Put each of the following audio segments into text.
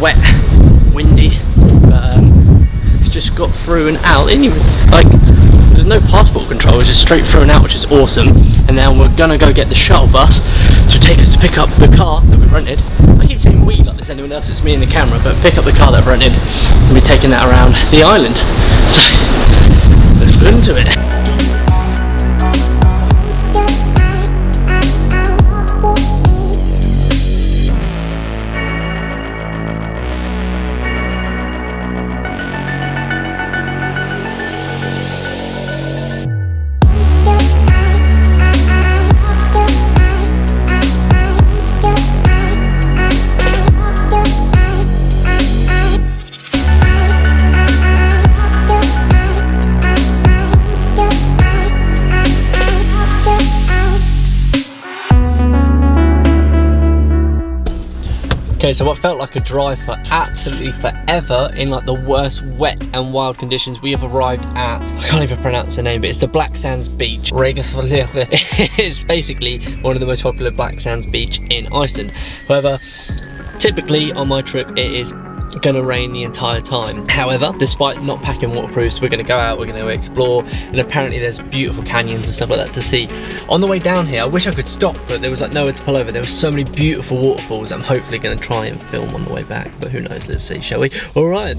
wet, windy, but just got through and out. It didn't even, like, there's no passport control, it's just straight through and out, which is awesome. And now we're gonna go get the shuttle bus to take us to pick up the car that we've rented. I keep saying we like there's anyone else, it's me and the camera, but pick up the car that I've rented and be taking that around the island. So let's go into it. Okay, so what felt like a drive for absolutely forever in like the worst wet and wild conditions, we have arrived at, I can't even pronounce the name, but it's the Black Sands Beach. Reynisfjara is basically one of the most popular Black Sands beach in Iceland. However, typically on my trip it is gonna rain the entire time. However, despite not packing waterproofs, we're gonna go out, we're gonna explore, and apparently there's beautiful canyons and stuff like that to see. On the way down here, I wish I could stop, but there was like nowhere to pull over. There were so many beautiful waterfalls. I'm hopefully gonna try and film on the way back, but who knows, let's see, shall we? All right.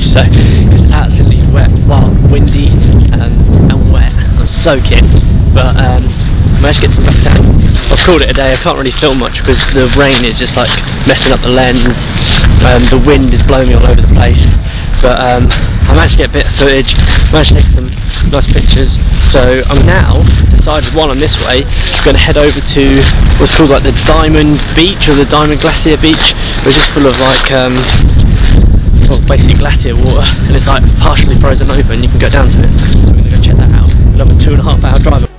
So it's absolutely wet, wild, windy, and wet. I'm soaking, but I managed to get some back down. I've called it a day. I can't really film much because the rain is just like messing up the lens. The wind is blowing me all over the place, but I managed to get a bit of footage, managed to take some nice pictures. So I'm now decided, while I'm this way, I'm going to head over to what's called like the Diamond Beach or the Diamond Glacier Beach, which is full of like well, basically glacier water, and it's like partially frozen over and you can go down to it. So we're gonna go check that out. Another 2.5 hour drive.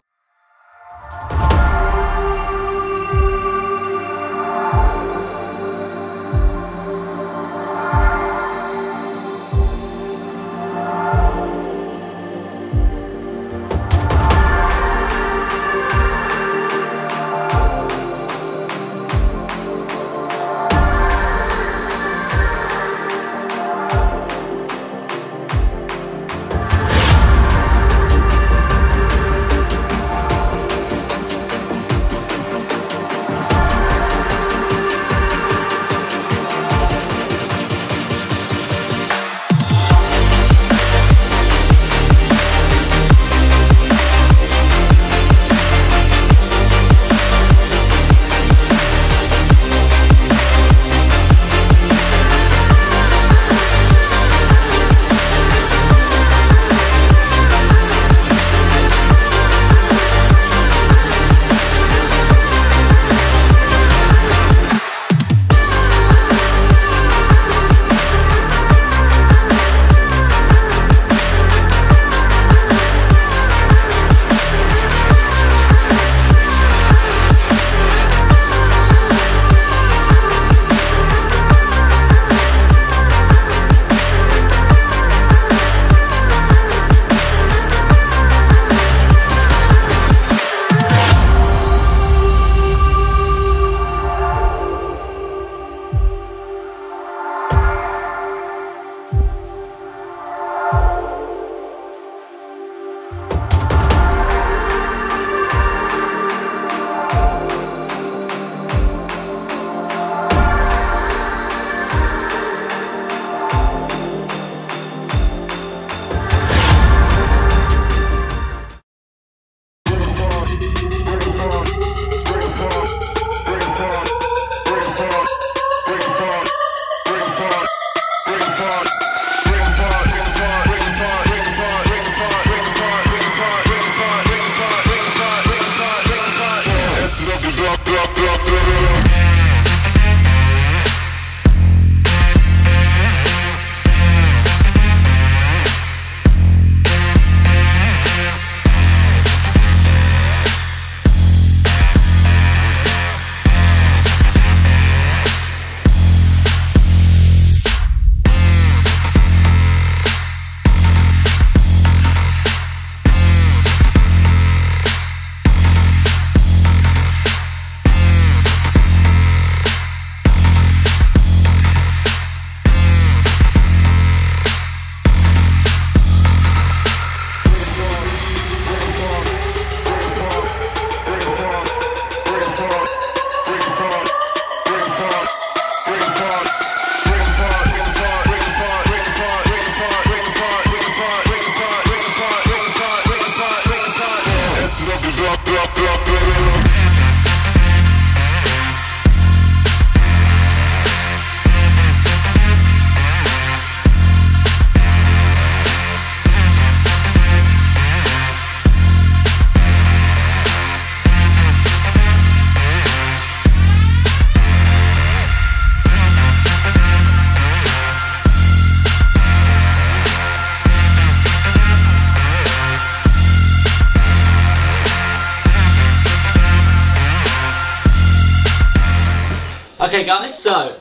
Okay guys, so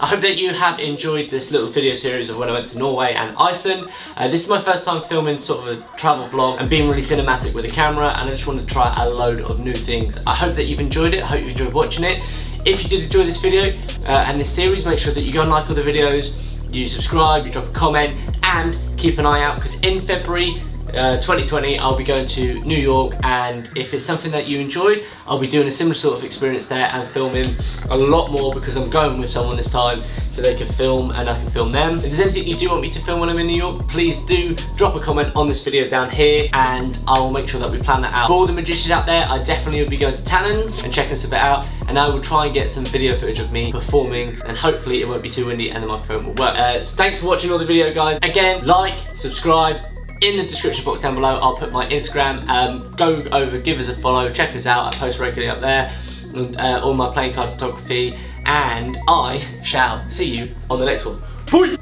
I hope that you have enjoyed this little video series of when I went to Norway and Iceland. This is my first time filming sort of a travel vlog and being really cinematic with a camera, and I just wanted to try a load of new things. I hope that you've enjoyed it, I hope you enjoyed watching it. If you did enjoy this video and this series, make sure that you go and like all the videos, you subscribe, you drop a comment, and keep an eye out, because in February 2020 I'll be going to New York, and if it's something that you enjoyed, I'll be doing a similar sort of experience there and filming a lot more, because I'm going with someone this time so they can film and I can film them. If there's anything you do want me to film when I'm in New York, please do drop a comment on this video down here and I'll make sure that we plan that out. For all the magicians out there, I definitely will be going to Tannen's and checking this a bit out, and I will try and get some video footage of me performing, and hopefully it won't be too windy and the microphone will work. Thanks for watching all the video guys. Again, like, subscribe. In the description box down below, I'll put my Instagram. Go over, give us a follow, check us out. I post regularly up there, and all my playing card photography. And I shall see you on the next one. Bye!